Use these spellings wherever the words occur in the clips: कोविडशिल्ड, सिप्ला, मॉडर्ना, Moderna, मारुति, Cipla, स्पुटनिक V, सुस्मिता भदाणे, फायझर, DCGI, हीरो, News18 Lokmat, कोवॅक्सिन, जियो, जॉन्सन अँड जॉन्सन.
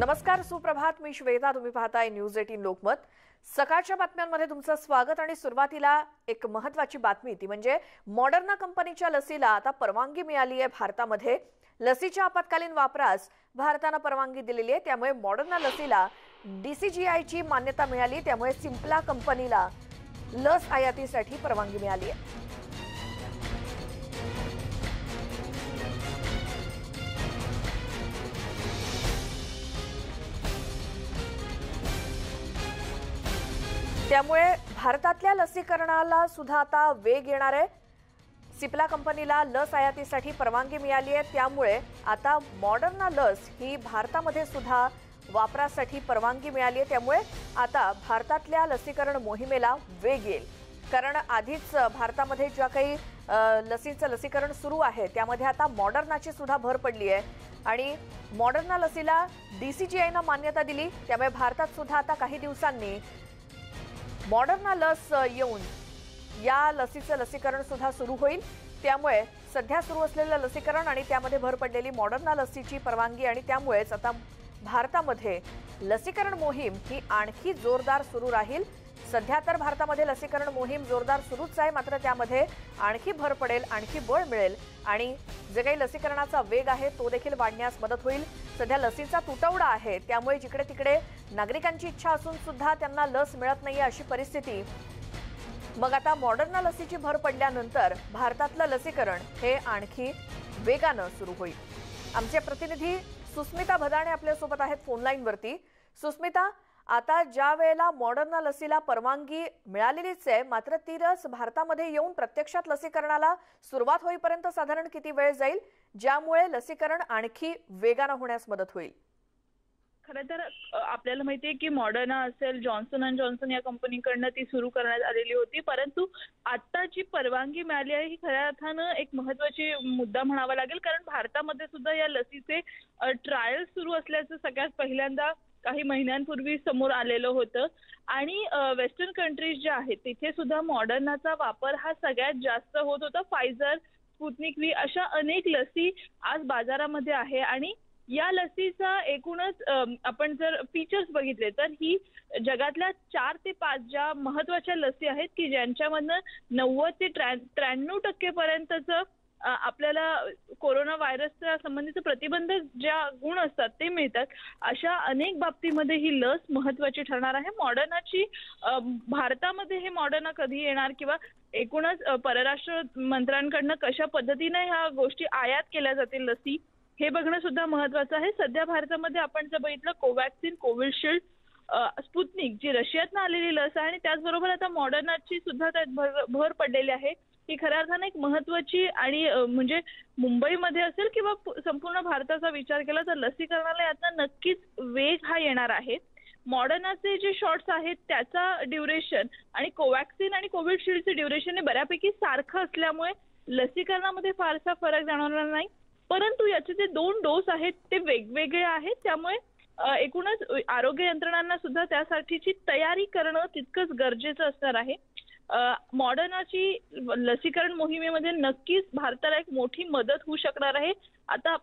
नमस्कार, सुप्रभात. मी श्वेता. तुम्ही पाहताय न्यूज 18 लोकमत. सकाळच्या बातम्यांमध्ये तुमचं स्वागत. आणि सुरुवातीला एक महत्त्वाची बातमी, ती म्हणजे मॉडर्ना कंपनीच्या लसीला आता परवानगी मिळाली आहे. भारतामध्ये लसीच्या आपत्कालीन वापरास भारताने परवानगी दिलेली आहे. त्यामुळे मॉडर्ना लसीला DCGI ची मान्यता मिळाली. त्यामुळे सिम्प्ला कंपनीला लस आयातीसाठी परवानगी मिळाली आहे. त्यामुळे भारतातल्या लसीकरणाला सुद्धा आता वेग येणार आहे. सिप्ला कंपनीला लस आयातीसाठी परवानगी मिळाली आहे. त्यामुळे आता मॉडर्ना लस ही भारतामध्ये सुद्धा वापरासाठी परवानगी मिळाली आहे. त्यामुळे आता भारतातल्या लसीकरण मोहिमेला वेग येईल. कारण आधीच भारतामध्ये ज्या काही लसींचं लसीकरण सुरू आहे त्यामध्ये आता मॉडर्नाची सुद्धा भर पडली आहे. आणि मॉडर्ना लसीला DCGIने मान्यता दिली. त्यामुळे भारतात सुद्धा आता काही दिवसांनी मॉडर्ना लस येऊन या लसीचं लसीकरण सुद्धा सुरू होईल. त्यामुळे सध्या सुरू असलेलं लसीकरण आणि त्यामध्ये भर पडलेली मॉडर्ना लसीची परवानगी आणि त्यामुळेच आता भारतामध्ये लसीकरण मोहीम ही आणखी जोरदार सुरू राहील. सध्या तर भारतामध्ये लसीकरण मोहीम जोरदार सुरूच आहे, मात्र त्यामध्ये आणखी भर पडेल, आणखी बळ मिळेल आणि जे काही लसीकरणाचा वेग आहे तो देखील वाढण्यास मदत होईल. सध्या लसीचा तुटवडा आहे. त्यामुळे जिकडे तिकडे नागरिकांची इच्छा असून सुद्धा त्यांना लस मिळत नाही अशी परिस्थिती. मग आता मॉडर्ना लसीची भर पडल्यानंतर भारतातलं लसीकरण हे आणखी वेगानं सुरू होईल. आमचे प्रतिनिधी सुस्मिता भदाणे आपल्यासोबत आहेत फोनलाईनवरती. सुस्मिता, आता ज्या वेळेला मॉडर्ना लसीला परवानगी मिळालेलीच आहे, मात्र ती लस भारतामध्ये येऊन प्रत्यक्षात लसीकरणाला सुरुवात होईपर्यंत साधारण किती वेळ जाईल, ज्यामुळे लसीकरण आणखी वेगानं होण्यास मदत होईल? खरं तर आपल्याला माहिती आहे की मॉडर्ना असेल, जॉन्सन अँड जॉन्सन या कंपनीकडनं ती सुरू करण्यात आलेली होती. परंतु आता जी परवानगी मिळाली आहे ही खऱ्या अर्थानं एक महत्त्वाची मुद्दा म्हणावा लागेल. कारण भारतामध्ये सुद्धा या लसीचे ट्रायल सुरू असल्याचं सगळ्यात पहिल्यांदा काही महिन्यांपूर्वी समोर आलेलं होतं. आणि वेस्टर्न कंट्रीज ज्या आहेत तिथे सुद्धा मॉडर्नाचा वापर हा सगळ्यात जास्त होत होता. फायझर, स्पुटनिक V अशा अनेक लसी आज बाजारामध्ये आहे. आणि या लसीचा एकूणच आपण जर फीचर्स बघितले तर ही जगातल्या 4 ते 5 ज्या महत्त्वाच्या लसी आहेत की ज्यांच्यामधनं 90 ते 93% पर्यंतचं आपल्याला कोरोना व्हायरसच्या संबंधीचं प्रतिबंध ज्या गुण असतात ते मिळतात. अशा अनेक बाबतीमध्ये ही लस महत्त्वाची ठरणार आहे. मॉडर्नाची भारतामध्ये हे मॉडर्ना कधी येणार किंवा एकूणच परराष्ट्र मंत्र्यांकडनं कशा पद्धतीने ह्या गोष्टी आयात केल्या जातील लसी हे बघणं सुद्धा महत्त्वाचं आहे. सध्या भारतामध्ये आपण जर बघितलं कोवॅक्सिन, कोविडशिल्ड, स्पुटनिक जी रशियातनं आलेली लस आहे आणि त्याचबरोबर आता मॉडर्नाची सुद्धा त्यात भर पडलेली आहे. ही खऱ्या अर्थानं एक महत्त्वाची आणि म्हणजे मुंबईमध्ये असेल किंवा संपूर्ण भारताचा विचार केला तर लसीकरणाला यातनं नक्कीच वेग हा येणार आहे. मॉडर्नाचे जे शॉट्स आहेत त्याचा ड्युरेशन आणि कोवॅक्सिन आणि कोविडशिल्डचे ड्युरेशन हे बऱ्यापैकी सारखं असल्यामुळे लसीकरणामध्ये फारसा फरक जाणवणार नाही. परंतु याचे जे 2 डोस आहेत ते वेगवेगळे आहेत. त्यामुळे एकूणच आरोग्य यंत्रणांना सुद्धा त्यासाठीची तयारी करणं तितकंच गरजेचं असणार आहे. मॉडर्नाची लसीकरण मोहिमेमध्ये नक्कीच भारताला एक मोठी मदत होऊ शकणार आहे. आता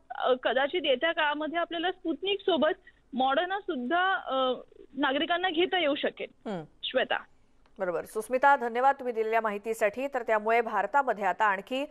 कदाचित येत्या काळामध्ये आपल्याला स्पुटनिक सोबत मॉडर्ना सुद्धा नागरिकांना घेता येऊ शकेल. श्वेता. बरोबर. सुस्मिता, धन्यवाद तुम्ही दिलेल्या माहितीसाठी. तर त्यामुळे भारतामध्ये आता आणखी